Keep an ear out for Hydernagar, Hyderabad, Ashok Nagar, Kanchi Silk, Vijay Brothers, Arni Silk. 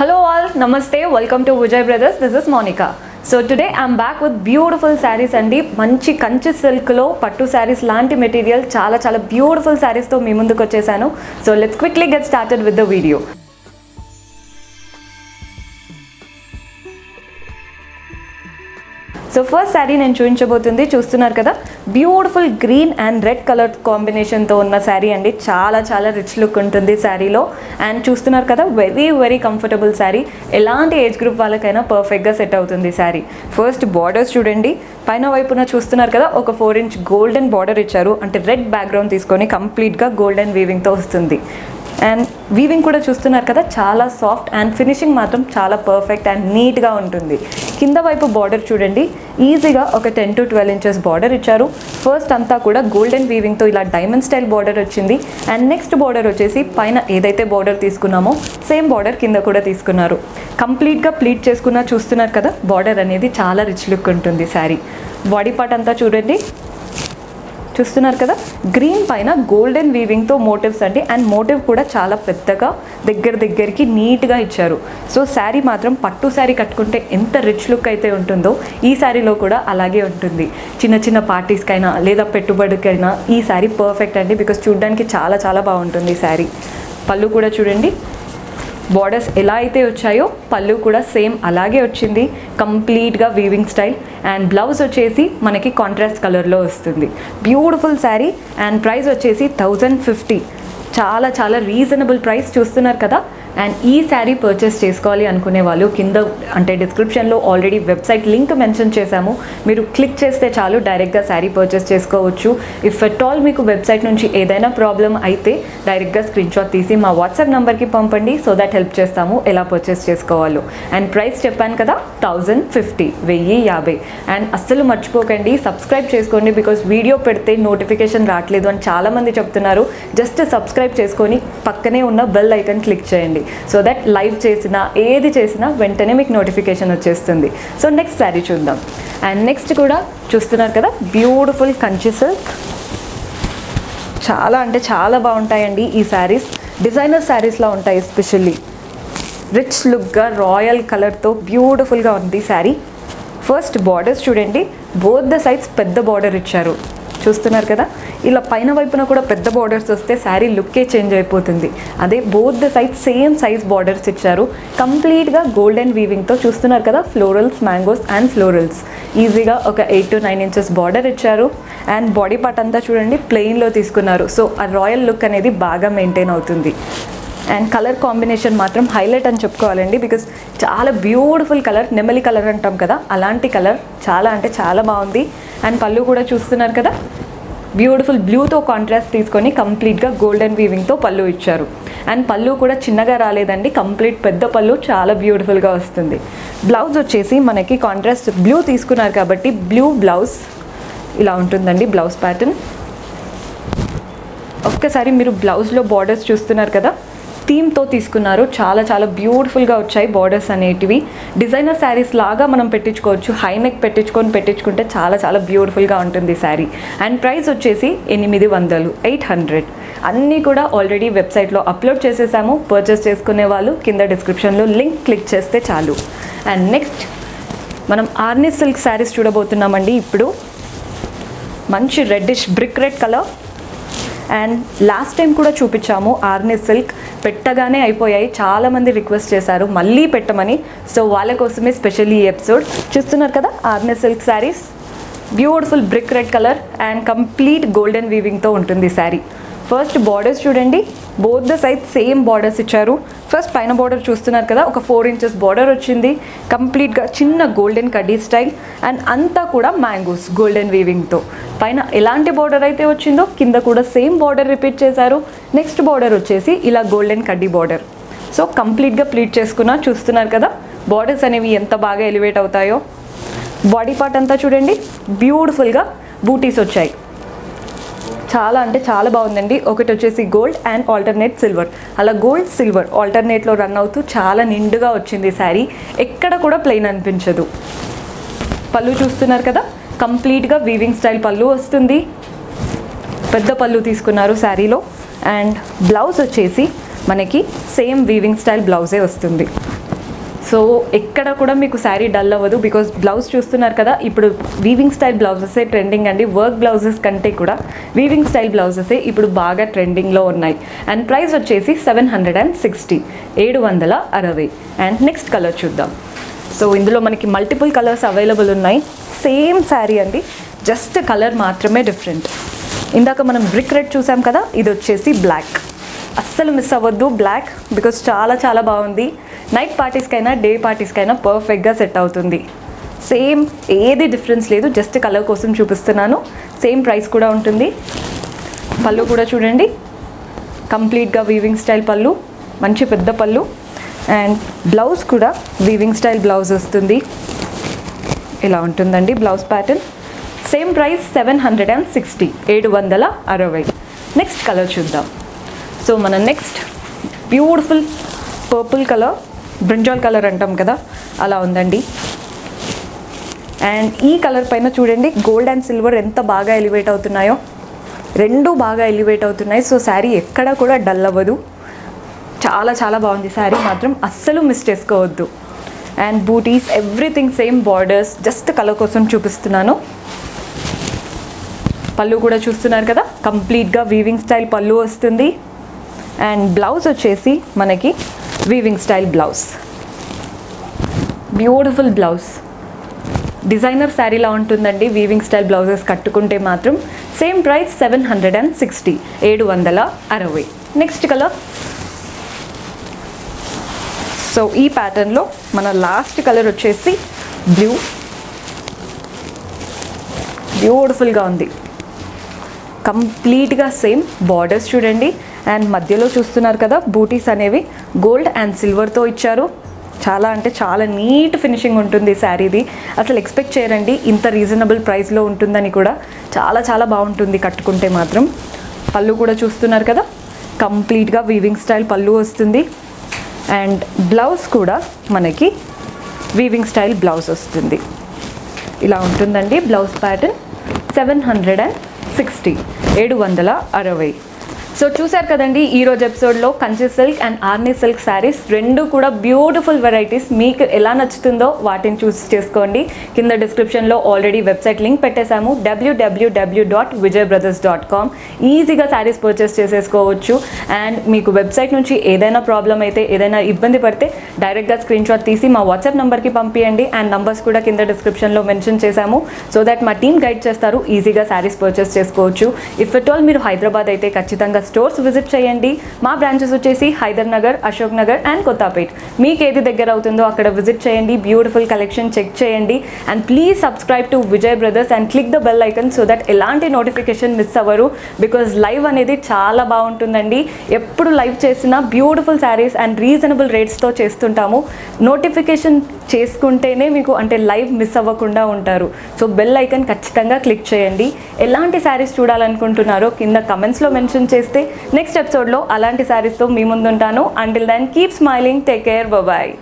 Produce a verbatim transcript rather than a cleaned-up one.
Hello all, Namaste, welcome to Vijay Brothers. This is Monica. So today I am back with beautiful sarees and manchi Kanchi Silk lo pattu sarees lanti material chala chala beautiful sarees tho mee munduku vachesanu. So let's quickly get started with the video. So first saree nenu chuinchabotundi chustunar kada beautiful green and red color combination tho unna saree andi chaala chaala rich look untundi saree lo and chustunar kada very very comfortable saree elanti age group vallakaina perfect ga set avutundi saree. First borders chudandi paina vaipuna chustunar kada oka four inch golden border icharu ante red background iskoni complete ga golden weaving tho vastundi. And weaving kuda chustunar kada chala soft and finishing matram chala perfect and neat ga untundi. Kinda vaipu border chudandi easy ga oka ten to twelve inches border icharu. First anta kuda golden weaving tho ila diamond style border ochindi and next border ochesi paina edaithe border teeskunnamo same border kinda kuda teeskunnaru. Complete ga pleat cheskunna chustunar kada border anedi chala rich look untundi saree. Body part anta chudandi చూస్తున్నారు కదా green పైన golden weaving తో motives అండి and motive కూడా చాలా పెద్దగా దగ్గర దగ్గరికి నీట్ గా ఇచ్చారు. సో శారీ మాత్రం పట్టు శారీ కట్టుకుంటే ఎంత రిచ్ లుక్ అయితే ఉంటుందో ఈ శారీలో కూడా అలాగే ఉంటుంది. చిన్న చిన్న పార్టీస్కైనా లేదా పెట్టుబడికైనా ఈ శారీ పర్ఫెక్ట్ అండి, బికాస్ చూడడానికి చాలా చాలా బాగుంటుంది ఈ శారీ. పళ్ళు కూడా చూడండి, బోర్డర్స్ ఎలా అయితే వచ్చాయో పళ్ళు కూడా సేమ్ అలాగే వచ్చింది, కంప్లీట్గా వీవింగ్ స్టైల్. అండ్ బ్లౌజ్ వచ్చేసి మనకి కాంట్రాస్ట్ కలర్లో వస్తుంది. బ్యూటిఫుల్ శారీ అండ్ ప్రైస్ వచ్చేసి థౌజండ్ ఫిఫ్టీ, చాలా చాలా రీజనబుల్ ప్రైస్ చూస్తున్నారు కదా. అండ్ ఈ శారీ పర్చేస్ చేసుకోవాలి అనుకునే వాళ్ళు కింద అంటే డిస్క్రిప్షన్లో ఆల్రెడీ వెబ్సైట్ లింక్ మెన్షన్ చేశాము, మీరు క్లిక్ చేస్తే చాలు డైరెక్ట్గా శారీ పర్చేస్ చేసుకోవచ్చు. ఇఫ్ అట్ ఆల్ మీకు వెబ్సైట్ నుంచి ఏదైనా ప్రాబ్లం అయితే డైరెక్ట్గా స్క్రీన్షాట్ తీసి మా వాట్సాప్ నెంబర్కి పంపండి, సో దాట్ హెల్ప్ చేస్తాము ఎలా పర్చేస్ చేసుకోవాలో. అండ్ ప్రైస్ చెప్పాను కదా థౌజండ్ ఫిఫ్టీ, వెయ్యి యాభై. అండ్ అస్సలు మర్చిపోకండి సబ్స్క్రైబ్ చేసుకోండి, బికాస్ వీడియో పెడితే నోటిఫికేషన్ రావట్లేదు అని చాలామంది చెప్తున్నారు. జస్ట్ సబ్స్క్రైబ్ చేసుకొని పక్కనే ఉన్న బెల్ ఐకాన్ క్లిక్ చేయండి, సో దట్ లైవ్ చేసినా ఏది చేసినా వెంటనే మీకు నోటిఫికేషన్ వచ్చేస్తుంది. సో నెక్స్ట్ శారీ చూద్దాం. అండ్ నెక్స్ట్ కూడా చూస్తున్నారు కదా బ్యూటిఫుల్ కంచి సిల్క్, చాలా అంటే చాలా బాగుంటాయండి ఈ శారీస్, డిజైనర్ శారీస్లా ఉంటాయి. ఎస్పెషల్లీ రిచ్ లుక్గా రాయల్ కలర్తో బ్యూటిఫుల్గా ఉంది శారీ. ఫస్ట్ బార్డర్స్ చూడండి, బోత్ ద సైడ్స్ పెద్ద బార్డర్ ఇచ్చారు చూస్తున్నారు కదా. ఇలా పైన వైపున కూడా పెద్ద బార్డర్స్ వస్తే శారీ లుక్కే చేంజ్ అయిపోతుంది. అదే both the size same size borders ఇచ్చారు, కంప్లీట్గా గోల్డెన్ వీవింగ్తో చూస్తున్నారు కదా. ఫ్లోరల్స్, మ్యాంగోస్ అండ్ ఫ్లోరల్స్ ఈజీగా ఒక eight to nine inches border ఇచ్చారు. అండ్ బాడీ పార్ట్ అంతా చూడండి ప్లెయిన్లో తీసుకున్నారు, సో ఆ రాయల్ లుక్ అనేది బాగా మెయింటైన్ అవుతుంది. అండ్ కలర్ కాంబినేషన్ మాత్రం హైలైట్ అని చెప్పుకోవాలండి, బికాస్ చాలా బ్యూటిఫుల్ కలర్, నెమలి కలర్ అంటాం కదా అలాంటి కలర్, చాలా అంటే చాలా బాగుంది. అండ్ పళ్ళు కూడా చూస్తున్నారు కదా బ్యూటిఫుల్ బ్లూతో కాంట్రాస్ట్ తీసుకొని కంప్లీట్గా గోల్డెన్ వీవింగ్తో పళ్ళు ఇచ్చారు. అండ్ పళ్ళు కూడా చిన్నగా రాలేదండి, కంప్లీట్ పెద్ద పళ్ళు చాలా బ్యూటిఫుల్గా వస్తుంది. బ్లౌజ్ వచ్చేసి మనకి కాంట్రాస్ట్ బ్లూ తీసుకున్నారు కాబట్టి బ్లూ బ్లౌజ్ ఇలా ఉంటుందండి బ్లౌజ్ ప్యాటర్న్. ఒక్కసారి మీరు బ్లౌజ్లో బార్డర్స్ చూస్తున్నారు కదా, థీమ్తో తీసుకున్నారు, చాలా చాలా బ్యూటిఫుల్గా వచ్చాయి బార్డర్స్ అనేటివి. డిజైనర్ శారీస్ లాగా మనం పెట్టించుకోవచ్చు, హై నెక్ పెట్టించుకొని పెట్టించుకుంటే చాలా చాలా బ్యూటిఫుల్గా ఉంటుంది శారీ. అండ్ ప్రైస్ వచ్చేసి ఎనిమిది వందలు, ఎయిట్ హండ్రెడ్. అన్నీ కూడా ఆల్రెడీ వెబ్సైట్లో అప్లోడ్ చేసేసాము, పర్చేస్ చేసుకునే వాళ్ళు కింద డిస్క్రిప్షన్లో లింక్ క్లిక్ చేస్తే చాలు. అండ్ నెక్స్ట్ మనం ఆర్ని సిల్క్ శారీస్ చూడబోతున్నామండి ఇప్పుడు. మంచి reddish brick red colour. And last time కూడా చూపించాము ఆర్ని సిల్క్, పెట్టగానే అయిపోయాయి, చాలామంది రిక్వెస్ట్ చేశారు మళ్ళీ పెట్టమని, సో వాళ్ళ కోసమే స్పెషల్ ఈ ఎపిసోడ్. చూస్తున్నారు కదా Arni silk saris, beautiful brick red colour and complete golden వీవింగ్తో ఉంటుంది శారీ. ఫస్ట్ బార్డర్స్ చూడండి, both the size same borders ఇచ్చారు. ఫస్ట్ పైన బార్డర్ చూస్తున్నారు కదా ఒక ఫోర్ ఇంచెస్ బార్డర్ వచ్చింది, కంప్లీట్గా చిన్న గోల్డెన్ కడ్డీ స్టైల్. అండ్ అంతా కూడా మ్యాంగోస్ గోల్డెన్ వీవింగ్తో, పైన ఎలాంటి బార్డర్ అయితే వచ్చిందో కింద కూడా సేమ్ బార్డర్ రిపీట్ చేశారు. నెక్స్ట్ బార్డర్ వచ్చేసి ఇలా గోల్డెన్ కడ్డీ బార్డర్, సో కంప్లీట్గా ప్లీట్ చేసుకున్నా చూస్తున్నారు కదా బార్డర్స్ అనేవి ఎంత బాగా ఎలివేట్ అవుతాయో. బాడీ పార్ట్ అంతా చూడండి బ్యూటిఫుల్గా బూటీస్ వచ్చాయి, చాలా అంటే చాలా బాగుందండి. ఒకటి వచ్చేసి గోల్డ్ అండ్ ఆల్టర్నేట్ సిల్వర్, అలా గోల్డ్ సిల్వర్ ఆల్టర్నేట్లో రన్ అవుతూ చాలా నిండుగా వచ్చింది శారీ, ఎక్కడ కూడా ప్లెయిన్ అనిపించదు. పళ్ళు చూస్తున్నారు కదా కంప్లీట్గా వీవింగ్ స్టైల్ పళ్ళు వస్తుంది, పెద్ద పళ్ళు తీసుకున్నారు శారీలో. అండ్ బ్లౌజ్ వచ్చేసి మనకి సేమ్ వీవింగ్ స్టైల్ బ్లౌజే వస్తుంది. So, ekkada kuda meeku saree dull avadu because blouse chustunar kada ippudu weaving style blouses e trending andi, work blouses kante kuda weaving style blouses e ippudu baga trending lo unnai. And price vachesi seven hundred sixty, seven sixty. And next color chuddam. So indulo maniki multiple colors available unnai. Same saree andi, just color maatrame different. Indaka manam brick red chusam kada, idu vachesi black. Assalu miss avaddu black because chala chala baagundi. Night parties kaina day parties kaina perfect ga set avutundi. Same edi difference ledu, just color kosam chupistunanu. Same price kuda untundi. Pallu kuda chudandi, complete ga weaving style pallu, manchi pedda pallu. And blouse kuda weaving style blouse vastundi, ila untundandi blouse pattern. Same price seven hundred sixty, seven sixty. Next color chuddam. So mana next beautiful purple color, brinjal color antam kada, ala undandi. And ee color paina chudandi, gold and silver enta baga elevate avutunnayo, rendu baga elevate avutunnayi. So saree ekkada kuda dull avadu, chala chala baagundi saree matram, assalu miss chesukovoddu. And booties everything same borders, just color kosam chupistunanu. Pallu kuda chustunaru kada, complete ga weaving style pallu vastundi. And blouse vachesi manaki weaving style blouse, beautiful blouse, designer saree la untundandi. Weaving style blouses kattukunte matram same price seven hundred sixty, seven sixty. Next color. So ee pattern lo mana last color vachesi blue, beautiful ga undi, complete ga same borders chudandi. And మధ్యలో చూస్తున్నారు కదా, బూటీస్ అనేవి gold and సిల్వర్తో ఇచ్చారు. చాలా అంటే చాలా neat finishing ఉంటుంది శారీది. అసలు ఎక్స్పెక్ట్ చేయరండి ఇంత రీజనబుల్ ప్రైస్లో ఉంటుందని కూడా. చాలా చాలా బాగుంటుంది కట్టుకుంటే మాత్రం. పళ్ళు కూడా చూస్తున్నారు కదా, కంప్లీట్గా వీవింగ్ స్టైల్ పళ్ళు వస్తుంది. అండ్ బ్లౌజ్ కూడా మనకి వీవింగ్ స్టైల్ బ్లౌజ్ వస్తుంది. ఇలా ఉంటుందండి blouse pattern. Seven hundred and sixty, ఏడు వందల అరవై. సో చూసారు కదండి ఈ రోజు ఎపిసోడ్లో Kanchi silk and Arni silk saris రెండు కూడా బ్యూటిఫుల్ వెరైటీస్. మీకు ఎలా నచ్చుతుందో వాటిని చూస్ చేసుకోండి. కింద డిస్క్రిప్షన్లో ఆల్రెడీ వెబ్సైట్ లింక్ పెట్టేశాము, W W W dot Vijay Brothers dot com. ఈజీగా శారీస్ పర్చేస్ చేసేసుకోవచ్చు. అండ్ మీకు వెబ్సైట్ నుంచి ఏదైనా ప్రాబ్లం అయితే, ఏదైనా ఇబ్బంది పడితే డైరెక్ట్గా స్క్రీన్ షాట్ తీసి మా వాట్సాప్ నెంబర్కి పంపించండి. అండ్ నంబర్స్ కూడా కింద డిస్క్రిప్షన్లో మెన్షన్ చేశాము, సో దట్ మా టీమ్ గైడ్ చేస్తారు. ఈజీగా శారీస్ పర్చేస్ చేసుకోవచ్చు. ఇఫ్ ఎట్ ఆల్ మీరు హైదరాబాద్ అయితే ఖచ్చితంగా స్టోర్స్ విజిట్ చేయండి. మా బ్రాంచెస్ వచ్చేసి హైదర్ నగర్, అశోక్ నగర్ అండ్ కొత్తపేట్. మీకు ఏది దగ్గర అవుతుందో అక్కడ విజిట్ చేయండి, బ్యూటిఫుల్ కలెక్షన్ చెక్ చేయండి. And please subscribe to Vijay Brothers and click the bell icon so that ఎలాంటి నోటిఫికేషన్ మిస్ అవ్వరు. బికాజ్ లైవ్ అనేది చాలా బాగుంటుందండి. ఎప్పుడు లైవ్ చేసినా బ్యూటిఫుల్ శారీస్ అండ్ రీజనబుల్ రేట్స్తో చేస్తుంటాము. నోటిఫికేషన్ చేసుకుంటేనే మీకు అంటే లైవ్ మిస్ అవ్వకుండా ఉంటారు. సో బెల్ ఐకన్ ఖచ్చితంగా క్లిక్ చేయండి. ఎలాంటి శారీస్ చూడాలనుకుంటున్నారో కింద కమెంట్స్లో మెన్షన్ చేసి నెక్స్ట్ ఎపిసోడ్లో అలాంటి శారీస్తో మీ ముందుంటాను. Until then keep smiling, take care, bye.